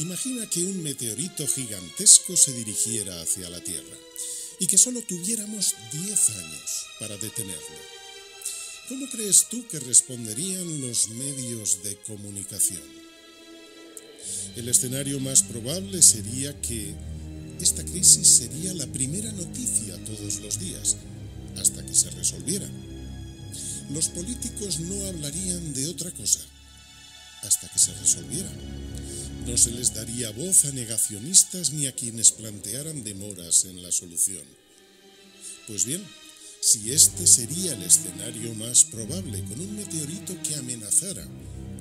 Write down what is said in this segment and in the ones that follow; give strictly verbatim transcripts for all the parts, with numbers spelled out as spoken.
Imagina que un meteorito gigantesco se dirigiera hacia la Tierra y que solo tuviéramos diez años para detenerlo. ¿Cómo crees tú que responderían los medios de comunicación? El escenario más probable sería que esta crisis sería la primera noticia todos los días, hasta que se resolviera. Los políticos no hablarían de otra cosa, hasta que se resolviera. No se les daría voz a negacionistas ni a quienes plantearan demoras en la solución. Pues bien, si este sería el escenario más probable con un meteorito que amenazara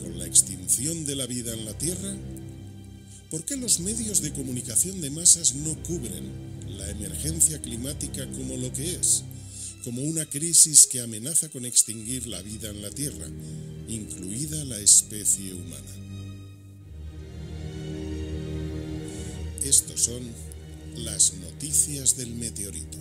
con la extinción de la vida en la Tierra, ¿por qué los medios de comunicación de masas no cubren la emergencia climática como lo que es? Como una crisis que amenaza con extinguir la vida en la Tierra, incluida la especie humana. Estos son las noticias del meteorito.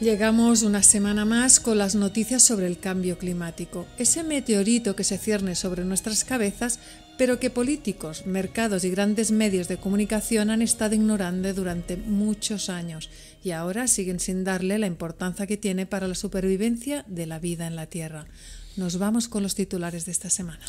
Llegamos una semana más con las noticias sobre el cambio climático, ese meteorito que se cierne sobre nuestras cabezas, pero que políticos, mercados y grandes medios de comunicación han estado ignorando durante muchos años y ahora siguen sin darle la importancia que tiene para la supervivencia de la vida en la Tierra. Nos vamos con los titulares de esta semana.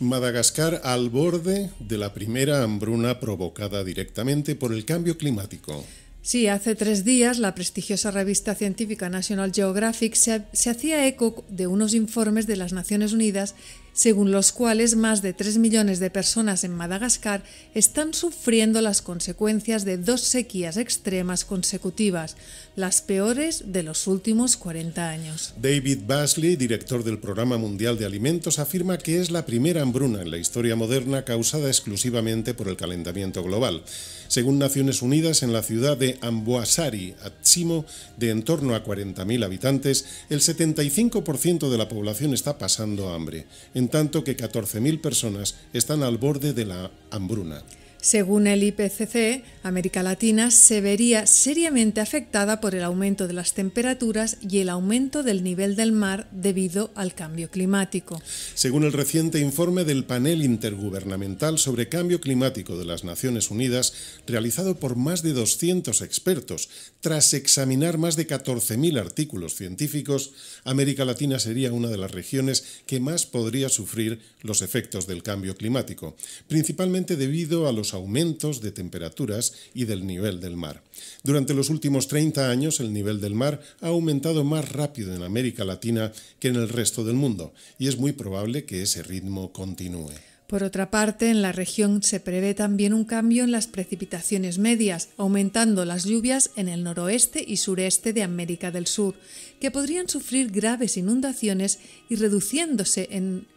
Madagascar al borde de la primera hambruna provocada directamente por el cambio climático. Sí, hace tres días la prestigiosa revista científica National Geographic se, se hacía eco de unos informes de las Naciones Unidas según los cuales más de tres millones de personas en Madagascar están sufriendo las consecuencias de dos sequías extremas consecutivas, las peores de los últimos cuarenta años. David Beasley, director del Programa Mundial de Alimentos, afirma que es la primera hambruna en la historia moderna causada exclusivamente por el calentamiento global. Según Naciones Unidas, en la ciudad de Amboasary Atsimo, de en torno a cuarenta mil habitantes, el setenta y cinco por ciento de la población está pasando hambre, en tanto que catorce mil personas están al borde de la hambruna. Según el I P C C, América Latina se vería seriamente afectada por el aumento de las temperaturas y el aumento del nivel del mar debido al cambio climático. Según el reciente informe del Panel Intergubernamental sobre Cambio Climático de las Naciones Unidas, realizado por más de doscientos expertos, tras examinar más de catorce mil artículos científicos, América Latina sería una de las regiones que más podría sufrir los efectos del cambio climático, principalmente debido a los aumentos de temperaturas y del nivel del mar. Durante los últimos treinta años, el nivel del mar ha aumentado más rápido en América Latina que en el resto del mundo, y es muy probable que ese ritmo continúe. Por otra parte, en la región se prevé también un cambio en las precipitaciones medias, aumentando las lluvias en el noroeste y sureste de América del Sur, que podrían sufrir graves inundaciones y reduciéndose en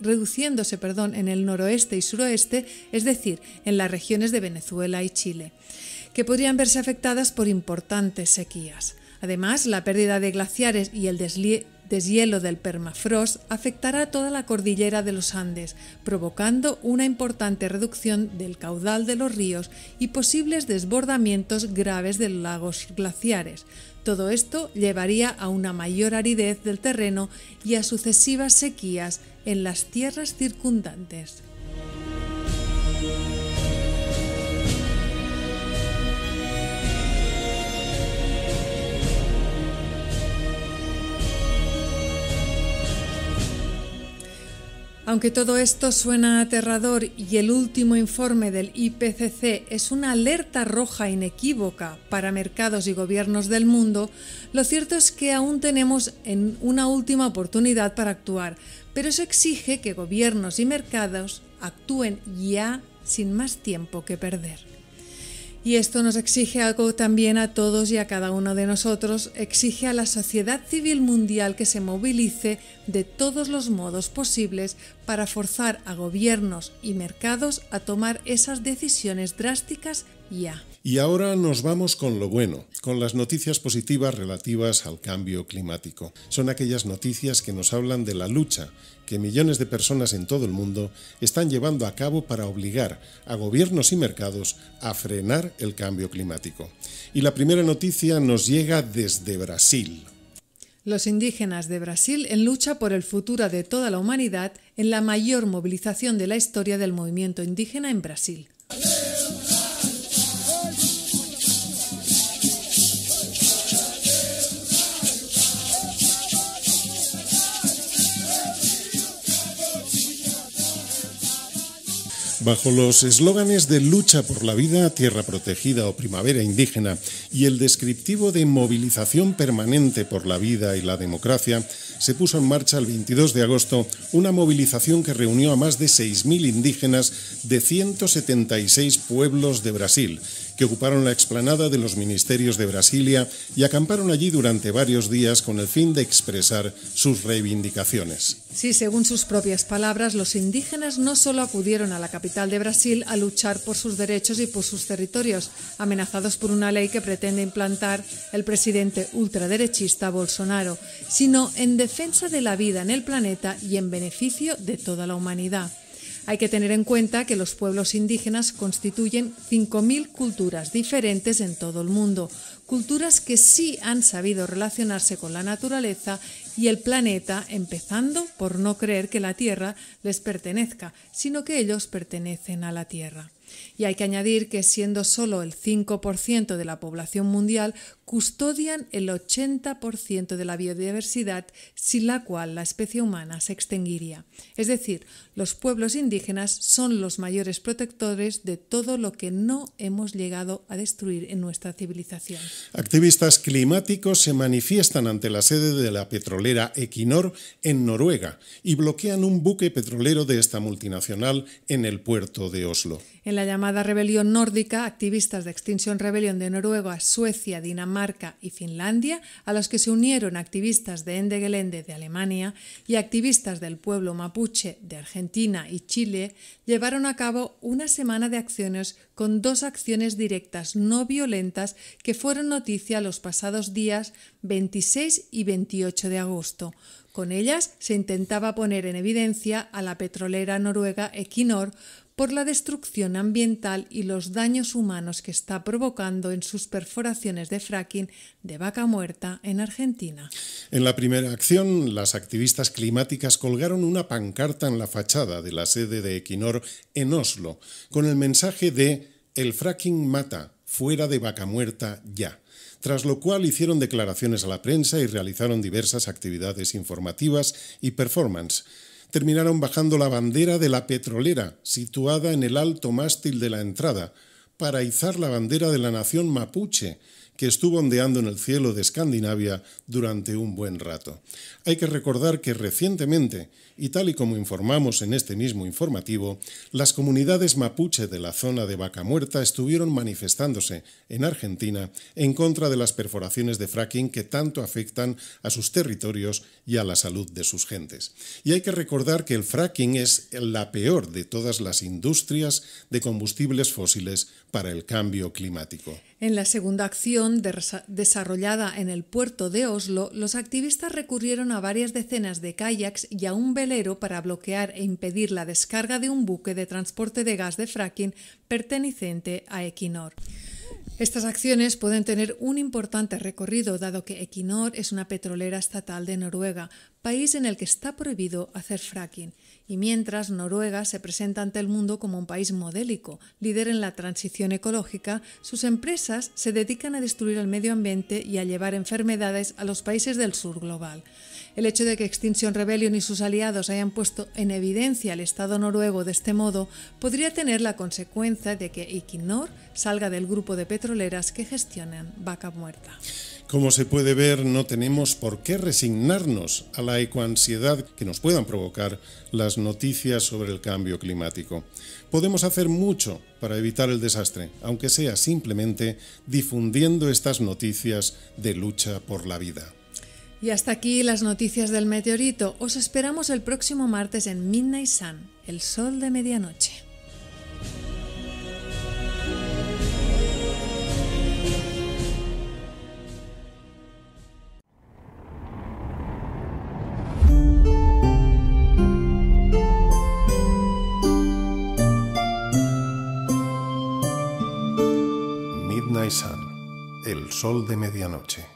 reduciéndose perdón, en el noroeste y suroeste, es decir, en las regiones de Venezuela y Chile, que podrían verse afectadas por importantes sequías. Además, la pérdida de glaciares y el deshielo del permafrost afectará a toda la cordillera de los Andes, provocando una importante reducción del caudal de los ríos y posibles desbordamientos graves de lagos glaciares. Todo esto llevaría a una mayor aridez del terreno y a sucesivas sequías en las tierras circundantes. Aunque todo esto suena aterrador y el último informe del I P C C es una alerta roja inequívoca para mercados y gobiernos del mundo, lo cierto es que aún tenemos en una última oportunidad para actuar, pero eso exige que gobiernos y mercados actúen ya sin más tiempo que perder. Y esto nos exige algo también a todos y a cada uno de nosotros, exige a la sociedad civil mundial que se movilice de todos los modos posibles para forzar a gobiernos y mercados a tomar esas decisiones drásticas ya. Y ahora nos vamos con lo bueno, con las noticias positivas relativas al cambio climático. Son aquellas noticias que nos hablan de la lucha que millones de personas en todo el mundo están llevando a cabo para obligar a gobiernos y mercados a frenar el cambio climático. Y la primera noticia nos llega desde Brasil. Los indígenas de Brasil en lucha por el futuro de toda la humanidad en la mayor movilización de la historia del movimiento indígena en Brasil. Bajo los eslóganes de lucha por la vida, tierra protegida o primavera indígena y el descriptivo de movilización permanente por la vida y la democracia, se puso en marcha el veintidós de agosto una movilización que reunió a más de seis mil indígenas de ciento setenta y seis pueblos de Brasil, que ocuparon la explanada de los ministerios de Brasilia y acamparon allí durante varios días con el fin de expresar sus reivindicaciones. Sí, según sus propias palabras, los indígenas no solo acudieron a la capital de Brasil a luchar por sus derechos y por sus territorios, amenazados por una ley que pretende implantar el presidente ultraderechista Bolsonaro, sino en defensa de la vida en el planeta y en beneficio de toda la humanidad. Hay que tener en cuenta que los pueblos indígenas constituyen cinco mil culturas diferentes en todo el mundo, culturas que sí han sabido relacionarse con la naturaleza y el planeta, empezando por no creer que la Tierra les pertenezca, sino que ellos pertenecen a la Tierra. Y hay que añadir que siendo solo el cinco por ciento de la población mundial, custodian el ochenta por ciento de la biodiversidad, sin la cual la especie humana se extinguiría. Es decir, los pueblos indígenas son los mayores protectores de todo lo que no hemos llegado a destruir en nuestra civilización. Activistas climáticos se manifiestan ante la sede de la petrolera Equinor en Noruega y bloquean un buque petrolero de esta multinacional en el puerto de Oslo. En la llamada rebelión nórdica, activistas de Extinction Rebellion de Noruega, Suecia, Dinamarca y Finlandia, a los que se unieron activistas de Ende Gelende de Alemania y activistas del pueblo mapuche de Argentina y Chile, llevaron a cabo una semana de acciones con dos acciones directas no violentas que fueron noticia los pasados días veintiséis y veintiocho de agosto. Con ellas se intentaba poner en evidencia a la petrolera noruega Equinor por la destrucción ambiental y los daños humanos que está provocando en sus perforaciones de fracking de Vaca Muerta en Argentina. En la primera acción, las activistas climáticas colgaron una pancarta en la fachada de la sede de Equinor en Oslo, con el mensaje de «El fracking mata, fuera de Vaca Muerta ya». Tras lo cual hicieron declaraciones a la prensa y realizaron diversas actividades informativas y performance. Terminaron bajando la bandera de la petrolera, situada en el alto mástil de la entrada, para izar la bandera de la nación mapuche, que estuvo ondeando en el cielo de Escandinavia durante un buen rato. Hay que recordar que recientemente, y tal y como informamos en este mismo informativo, las comunidades mapuche de la zona de Vaca Muerta estuvieron manifestándose en Argentina en contra de las perforaciones de fracking que tanto afectan a sus territorios y a la salud de sus gentes. Y hay que recordar que el fracking es la peor de todas las industrias de combustibles fósiles para el cambio climático. En la segunda acción, desarrollada en el puerto de Oslo, los activistas recurrieron a varias decenas de kayaks y a un velero para bloquear e impedir la descarga de un buque de transporte de gas de fracking perteneciente a Equinor. Estas acciones pueden tener un importante recorrido, dado que Equinor es una petrolera estatal de Noruega, país en el que está prohibido hacer fracking. Y mientras Noruega se presenta ante el mundo como un país modélico, líder en la transición ecológica, sus empresas se dedican a destruir el medio ambiente y a llevar enfermedades a los países del sur global. El hecho de que Extinction Rebellion y sus aliados hayan puesto en evidencia al Estado noruego de este modo podría tener la consecuencia de que Equinor salga del grupo de petroleras que gestionan Vaca Muerta. Como se puede ver, no tenemos por qué resignarnos a la ecoansiedad que nos puedan provocar las noticias sobre el cambio climático. Podemos hacer mucho para evitar el desastre, aunque sea simplemente difundiendo estas noticias de lucha por la vida. Y hasta aquí las noticias del meteorito. Os esperamos el próximo martes en Midnight Sun, el sol de medianoche. Midnight Sun, el sol de medianoche.